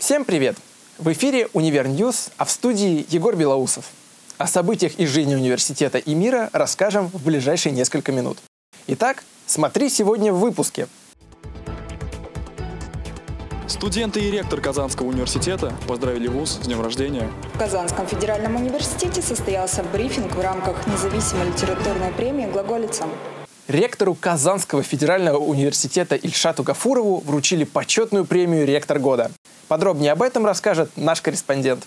Всем привет! В эфире «Универньюз», а в студии Егор Белоусов. О событиях из жизни университета и мира расскажем в ближайшие несколько минут. Итак, смотри сегодня в выпуске. Студенты и ректор Казанского университета поздравили вуз с днем рождения. В Казанском федеральном университете состоялся брифинг в рамках независимой литературной премии «Глаголица». Ректору Казанского федерального университета Ильшату Гафурову вручили почетную премию «Ректор года». Подробнее об этом расскажет наш корреспондент.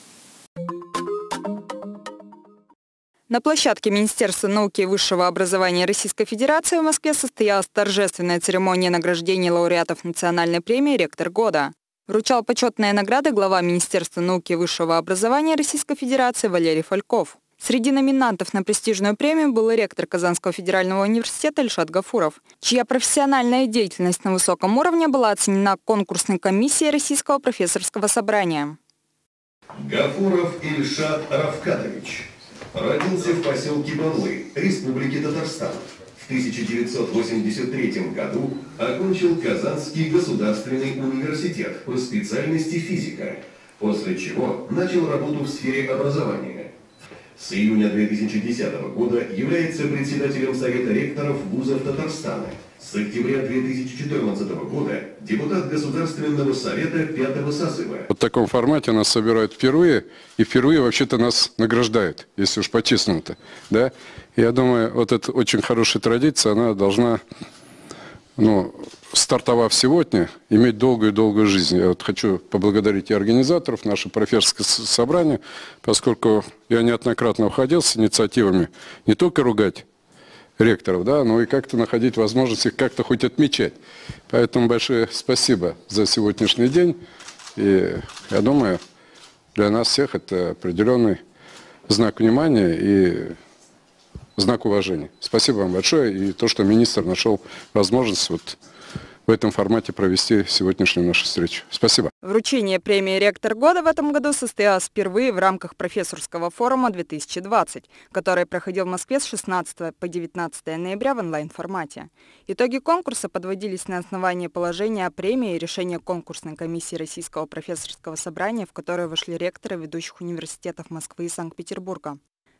На площадке Министерства науки и высшего образования Российской Федерации в Москве состоялась торжественная церемония награждения лауреатов национальной премии «Ректор года». Вручал почетные награды глава Министерства науки и высшего образования Российской Федерации Валерий Фальков. Среди номинантов на престижную премию был и ректор Казанского федерального университета Ильшат Гафуров, чья профессиональная деятельность на высоком уровне была оценена конкурсной комиссией Российского профессорского собрания. Гафуров Ильшат Равкатович родился в поселке Банлы, Республики Татарстан. В 1983 году окончил Казанский государственный университет по специальности физика, после чего начал работу в сфере образования. С июня 2010 года является председателем Совета ректоров вузов Татарстана. С октября 2014 года депутат Государственного совета 5-го созыва. В таком формате нас собирают впервые, и впервые вообще-то нас награждают, если уж по-честному-то. Да? Я думаю, вот эта очень хорошая традиция, она должна, стартовав сегодня, иметь долгую-долгую жизнь. Я хочу поблагодарить и организаторов, наше профессорское собрание, поскольку я неоднократно уходил с инициативами не только ругать ректоров, да, но и как-то находить возможность их как-то хоть отмечать. Поэтому большое спасибо за сегодняшний день. И я думаю, для нас всех это определенный знак внимания и знак уважения. Спасибо вам большое. И то, что министр нашел возможность в этом формате провести сегодняшнюю нашу встречу. Спасибо. Вручение премии «Ректор года» в этом году состоялось впервые в рамках профессорского форума 2020, который проходил в Москве с 16 по 19 ноября в онлайн-формате. Итоги конкурса подводились на основании положения о премии и решения конкурсной комиссии Российского профессорского собрания, в которую вошли ректоры ведущих университетов Москвы и Санкт-Петербурга.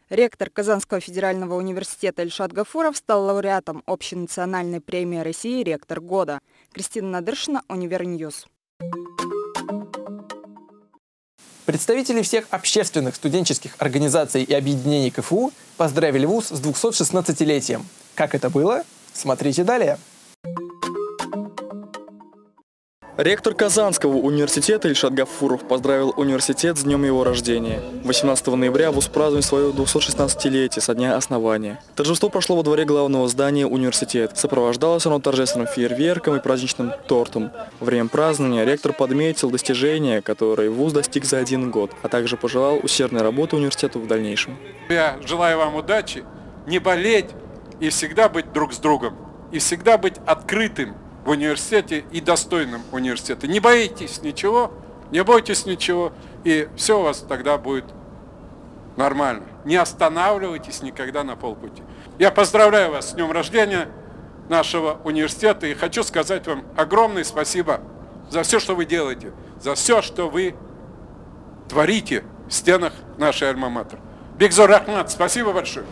Ректор Казанского федерального университета Ильшат Гафуров стал лауреатом общенациональной премии России «Ректор года». Кристина Надыршина, Универньюз. Представители всех общественных студенческих организаций и объединений КФУ поздравили вуз с 216-летием. Как это было? Смотрите далее. Ректор Казанского университета Ильшат Гафуров поздравил университет с днем его рождения. 18 ноября вуз празднует свое 216-летие со дня основания. Торжество прошло во дворе главного здания университета. Сопровождалось оно торжественным фейерверком и праздничным тортом. Во время празднования ректор подметил достижения, которые вуз достиг за один год, а также пожелал усердной работы университету в дальнейшем. Я желаю вам удачи, не болеть и всегда быть друг с другом, и всегда быть открытым в университете и достойным университета. Не боитесь ничего, не бойтесь ничего, и все у вас тогда будет нормально. Не останавливайтесь никогда на полпути. Я поздравляю вас с днем рождения нашего университета и хочу сказать вам огромное спасибо за все, что вы делаете, за все, что вы творите в стенах нашей альма-матер. Бигзор Ахмад, спасибо большое.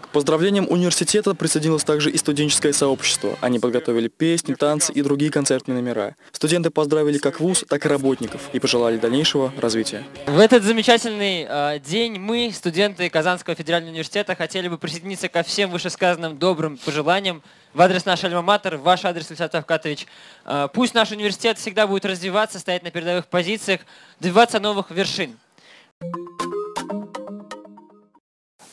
К поздравлениям университета присоединилось также и студенческое сообщество. Они подготовили песни, танцы и другие концертные номера. Студенты поздравили как вуз, так и работников и пожелали дальнейшего развития. В этот замечательный день мы, студенты Казанского федерального университета, хотели бы присоединиться ко всем вышесказанным добрым пожеланиям в адрес нашей альма-матер, в ваш адрес, Ильшат Равкатович. Пусть наш университет всегда будет развиваться, стоять на передовых позициях, добиваться новых вершин.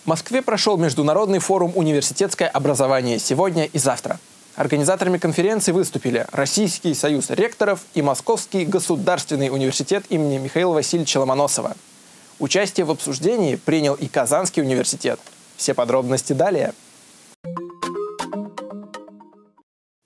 В Москве прошел международный форум «Университетское образование сегодня и завтра». Организаторами конференции выступили Российский союз ректоров и Московский государственный университет имени Михаила Васильевича Ломоносова. Участие в обсуждении принял и Казанский университет. Все подробности далее.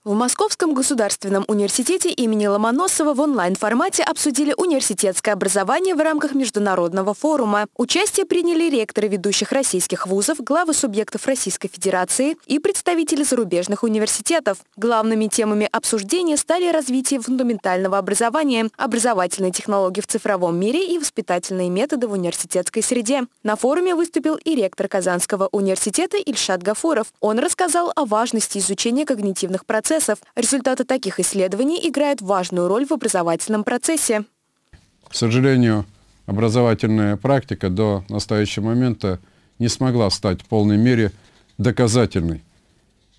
В Московском государственном университете имени Ломоносова в онлайн-формате обсудили университетское образование в рамках международного форума. Участие приняли ректоры ведущих российских вузов, главы субъектов Российской Федерации и представители зарубежных университетов. Главными темами обсуждения стали развитие фундаментального образования, образовательные технологии в цифровом мире и воспитательные методы в университетской среде. На форуме выступил и ректор Казанского университета Ильшат Гафуров. Он рассказал о важности изучения когнитивных процессов. Результаты таких исследований играют важную роль в образовательном процессе. К сожалению, образовательная практика до настоящего момента не смогла стать в полной мере доказательной.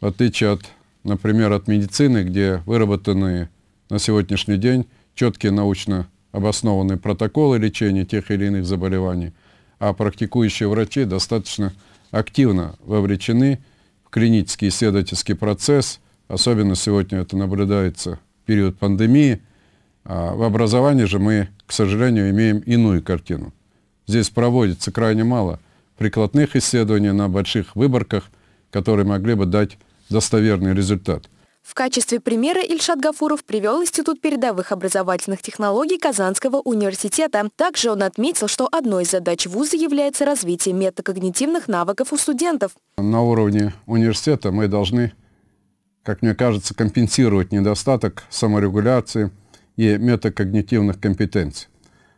В отличие от, например, от медицины, где выработаны на сегодняшний день четкие научно обоснованные протоколы лечения тех или иных заболеваний, а практикующие врачи достаточно активно вовлечены в клинический исследовательский процесс. Особенно сегодня это наблюдается в период пандемии. А в образовании же мы, к сожалению, имеем иную картину. Здесь проводится крайне мало прикладных исследований на больших выборках, которые могли бы дать достоверный результат. В качестве примера Ильшат Гафуров привел Институт передовых образовательных технологий Казанского университета. Также он отметил, что одной из задач вуза является развитие метакогнитивных навыков у студентов. На уровне университета мы должны, как мне кажется, компенсировать недостаток саморегуляции и метакогнитивных компетенций.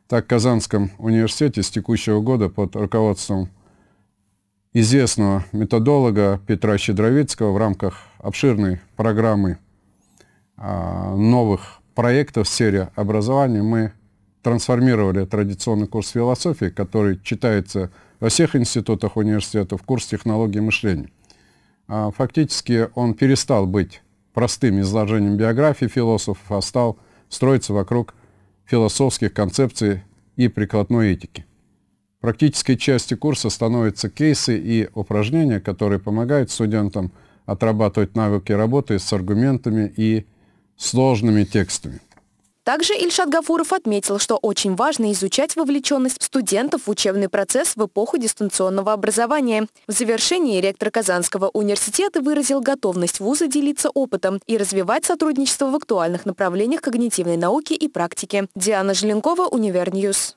Так, в Казанском университете с текущего года под руководством известного методолога Петра Щедровицкого в рамках обширной программы новых проектов в сфере образования мы трансформировали традиционный курс философии, который читается во всех институтах университета, в курс технологии мышления. Фактически он перестал быть простым изложением биографии философов, а стал строиться вокруг философских концепций и прикладной этики. Практической частью курса становятся кейсы и упражнения, которые помогают студентам отрабатывать навыки работы с аргументами и сложными текстами. Также Ильшат Гафуров отметил, что очень важно изучать вовлеченность студентов в учебный процесс в эпоху дистанционного образования. В завершении ректор Казанского университета выразил готовность вуза делиться опытом и развивать сотрудничество в актуальных направлениях когнитивной науки и практики. Диана Желенкова, Универньюз.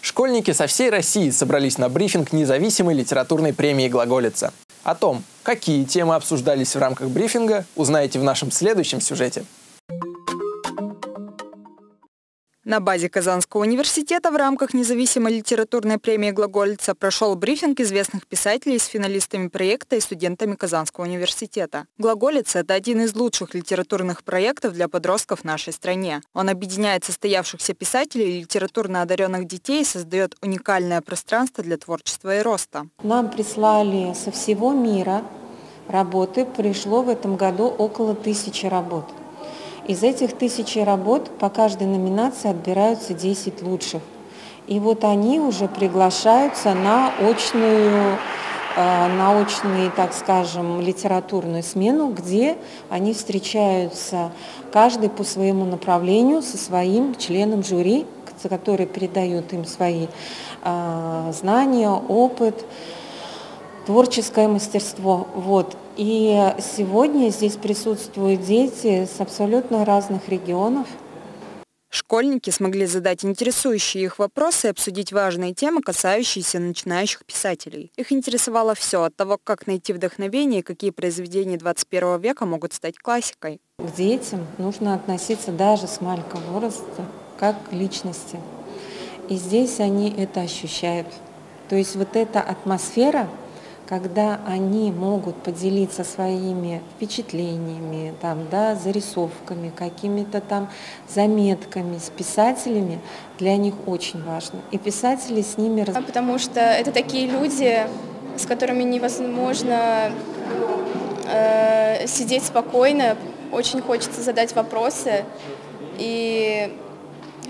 Школьники со всей России собрались на брифинг независимой литературной премии «Глаголица». О том, какие темы обсуждались в рамках брифинга, узнаете в нашем следующем сюжете. На базе Казанского университета в рамках независимой литературной премии «Глаголица» прошел брифинг известных писателей с финалистами проекта и студентами Казанского университета. «Глаголица» — это один из лучших литературных проектов для подростков в нашей стране. Он объединяет состоявшихся писателей и литературно одаренных детей и создает уникальное пространство для творчества и роста. Нам прислали со всего мира работы, пришло в этом году около 1000 работ. Из этих 1000 работ по каждой номинации отбираются 10 лучших. И вот они уже приглашаются на очную, так скажем, литературную смену, где они встречаются каждый по своему направлению со своим членом жюри, который передает им свои знания, опыт, творческое мастерство. Вот. И сегодня здесь присутствуют дети с абсолютно разных регионов. Школьники смогли задать интересующие их вопросы и обсудить важные темы, касающиеся начинающих писателей. Их интересовало все, от того, как найти вдохновение и какие произведения 21 века могут стать классикой. К детям нужно относиться даже с маленького возраста как к личности. И здесь они это ощущают. То есть вот эта атмосфера, когда они могут поделиться своими впечатлениями, там, да, зарисовками, какими-то там заметками с писателями, для них очень важно. И писатели с ними... Потому что это такие люди, с которыми невозможно сидеть спокойно, очень хочется задать вопросы, и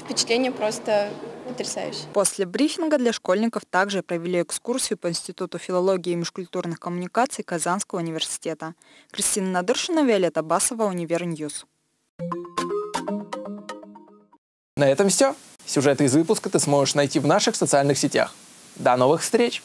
впечатление просто... потрясающе. После брифинга для школьников также провели экскурсию по Институту филологии и межкультурных коммуникаций Казанского университета. Кристина Надыршина, Виолетта Басова, Универньюз. На этом все. Сюжеты из выпуска ты сможешь найти в наших социальных сетях. До новых встреч!